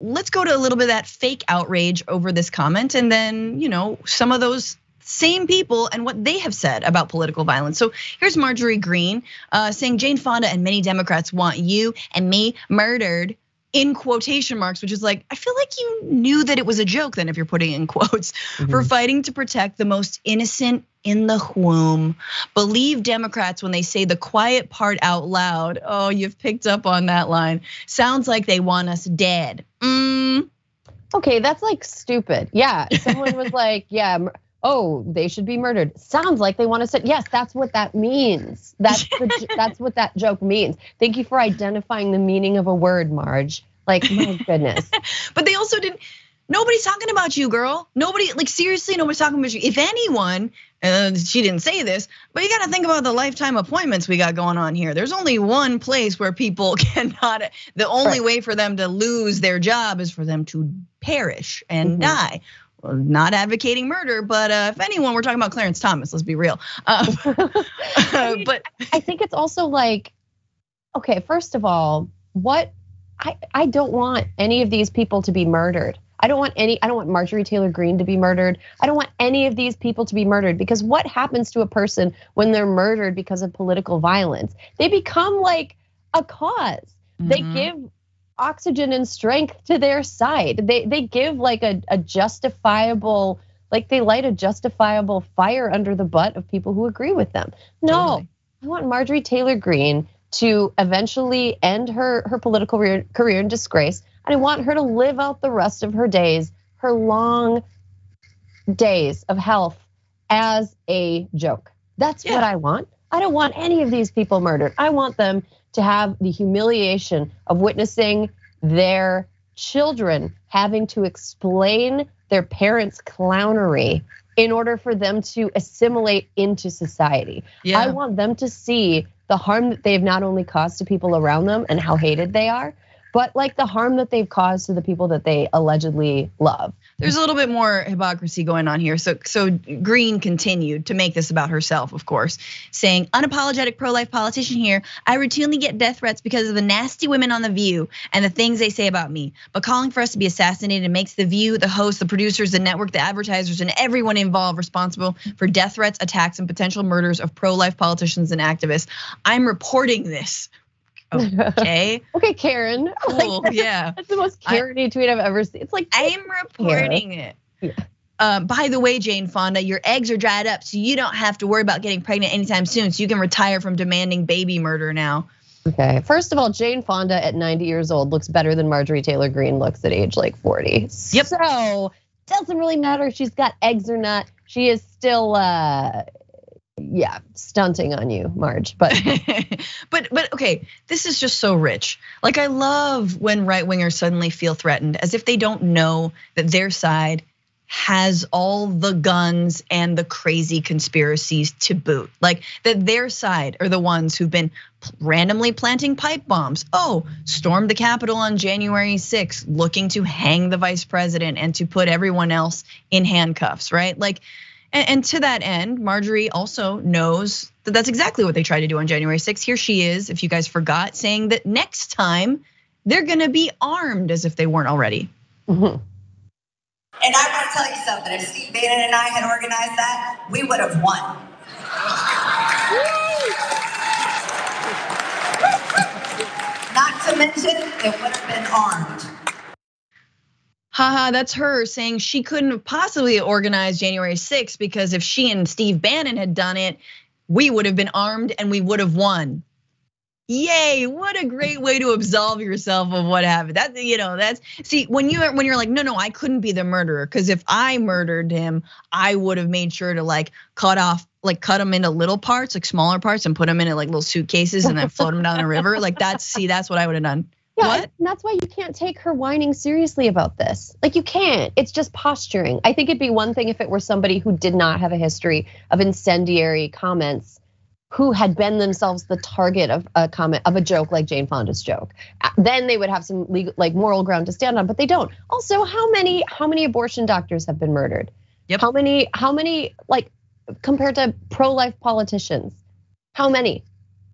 Let's go to a little bit of that fake outrage over this comment, and then, you know, some of those same people and what they have said about political violence. So here's Marjorie Greene saying Jane Fonda and many Democrats want you and me murdered, in quotation marks, which is like, I feel like you knew that it was a joke then if you're putting in quotes, for fighting to protect the most innocent in the womb. Believe Democrats when they say the quiet part out loud. Oh, you've picked up on that line. Sounds like they want us dead. Okay, that's like stupid. Yeah, someone was like, yeah, oh, they should be murdered. Sounds like they want to say, yes, that's what that means. That's what that joke means. Thank you for identifying the meaning of a word, Marge. Like, my goodness. But they also didn't, nobody's talking about you, girl. Nobody, like seriously, nobody's talking about you. If anyone, she didn't say this, but you gotta think about the lifetime appointments we got going on here. There's only one place where people cannot, the only way for them to lose their job is for them to perish and die. Well, not advocating murder, but if anyone, we're talking about Clarence Thomas, let's be real. But I think it's also like, okay, first of all, what, I don't want any of these people to be murdered. I don't want Marjorie Taylor Greene to be murdered. I don't want any of these people to be murdered, because what happens to a person when they're murdered because of political violence? They become like a cause. They give oxygen and strength to their side. They give like a justifiable, like they light a justifiable fire under the butt of people who agree with them. No, totally. I want Marjorie Taylor Greene to eventually end her political career in disgrace. And I want her to live out the rest of her days, her long days of health, as a joke. That's what I want. I don't want any of these people murdered. I want them to have the humiliation of witnessing their children having to explain their parents' clownery in order for them to assimilate into society. Yeah. I want them to see the harm that they've not only caused to people around them and how hated they are, but like the harm that they've caused to the people that they allegedly love. There's a little bit more hypocrisy going on here. So Green continued to make this about herself, of course, saying, unapologetic pro-life politician here. I routinely get death threats because of the nasty women on The View and the things they say about me. But calling for us to be assassinated makes The View, the host, the producers, the network, the advertisers, and everyone involved responsible for death threats, attacks, and potential murders of pro-life politicians and activists. I'm reporting this. Okay. Okay, Karen. Cool. Like, yeah. That's the most Karen-y tweet I've ever seen. It's like, I'm reporting it. Yeah. By the way, Jane Fonda, your eggs are dried up, so you don't have to worry about getting pregnant anytime soon. So you can retire from demanding baby murder now. Okay. First of all, Jane Fonda at 90 years old looks better than Marjorie Taylor Greene looks at age like 40. Yep. So doesn't really matter if she's got eggs or not. She is still yeah, stunting on you, Marge, but. but okay, this is just so rich. Like, I love when right wingers suddenly feel threatened, as if they don't know that their side has all the guns and the crazy conspiracies to boot. Like, that their side are the ones who've been randomly planting pipe bombs. Oh, stormed the Capitol on January 6th, looking to hang the vice president and to put everyone else in handcuffs, right? Like, and to that end, Marjorie also knows that that's exactly what they tried to do on January 6th. Here she is, if you guys forgot, saying that next time they're gonna be armed, as if they weren't already. And I wanna tell you something, if Steve Bannon and I had organized that, we would have won. Not to mention, it would have been armed. Haha, that's her saying she couldn't have possibly organized January 6th because if she and Steve Bannon had done it, we would have been armed and we would have won. Yay, what a great way to absolve yourself of what happened. That, you know, that's, see, when you're like, no, I couldn't be the murderer, because if I murdered him, I would have made sure to like cut them into little parts, like smaller parts, and put them in like little suitcases and then float them down the river. Like that's what I would have done. Yeah, what? And that's why you can't take her whining seriously about this. Like, you can't, it's just posturing. I think it'd be one thing if it were somebody who did not have a history of incendiary comments, who had been themselves the target of a comment, of a joke like Jane Fonda's joke. Then they would have some legal, like moral ground to stand on, but they don't. Also, how many abortion doctors have been murdered? Yep. How many, like compared to pro-life politicians, how many?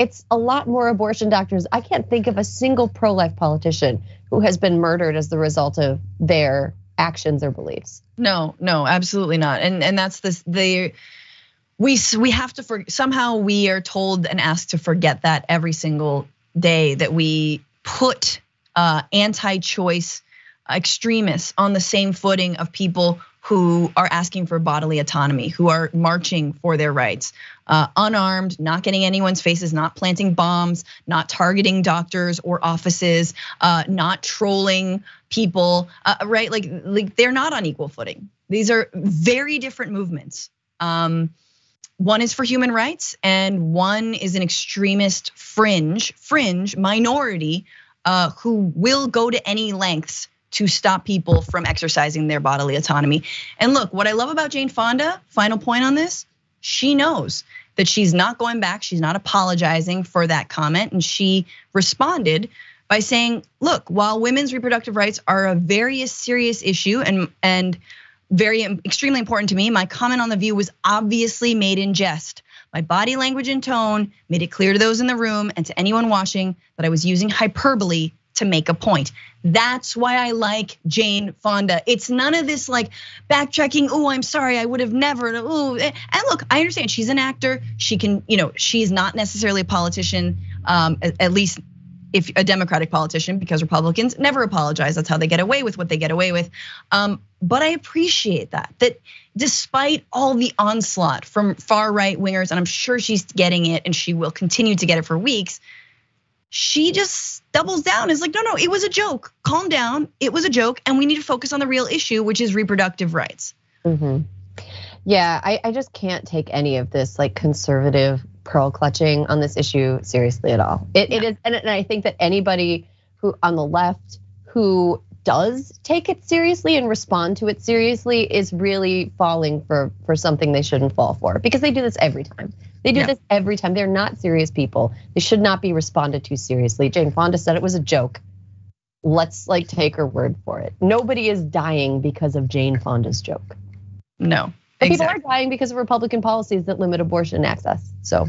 It's a lot more abortion doctors. I can't think of a single pro-life politician who has been murdered as the result of their actions or beliefs. No, absolutely not. And that's we have to, somehow we are told and asked to forget that every single day, that we put anti-choice extremists on the same footing of people who are asking for bodily autonomy, who are marching for their rights, unarmed, not getting anyone's faces, not planting bombs, not targeting doctors or offices, not trolling people, right? Like they're not on equal footing. These are very different movements. One is for human rights, and one is an extremist fringe minority who will go to any lengths to stop people from exercising their bodily autonomy. And look, what I love about Jane Fonda, final point on this, she knows that she's not going back, she's not apologizing for that comment, and she responded by saying, look, while women's reproductive rights are a very serious issue and very extremely important to me, my comment on The View was obviously made in jest. My body language and tone made it clear to those in the room and to anyone watching that I was using hyperbole to make a point. That's why I like Jane Fonda. It's none of this like backtracking, oh, I'm sorry, I would have never, ooh. And look, I understand she's an actor. She can, she's not necessarily a politician, at least if a Democratic politician, because Republicans never apologize. That's how they get away with what they get away with. But I appreciate that despite all the onslaught from far right wingers, and I'm sure she's getting it and she will continue to get it for weeks, she just doubles down. It's like, no, it was a joke. Calm down. It was a joke. And we need to focus on the real issue, which is reproductive rights. Mm-hmm. Yeah, I just can't take any of this like conservative pearl clutching on this issue seriously at all. It is, and I think that anybody who on the left who does take it seriously and respond to it seriously is really falling for something they shouldn't fall for, because they do this every time. They're not serious people. They should not be responded to seriously. Jane Fonda said it was a joke. Let's like take her word for it. Nobody is dying because of Jane Fonda's joke. No. But exactly. People are dying because of Republican policies that limit abortion access, so.